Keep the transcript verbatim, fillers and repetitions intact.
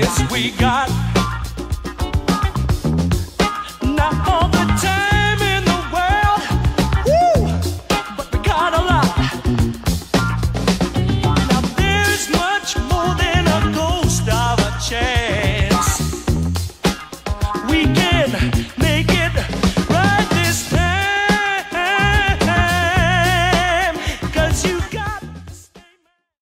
this we got.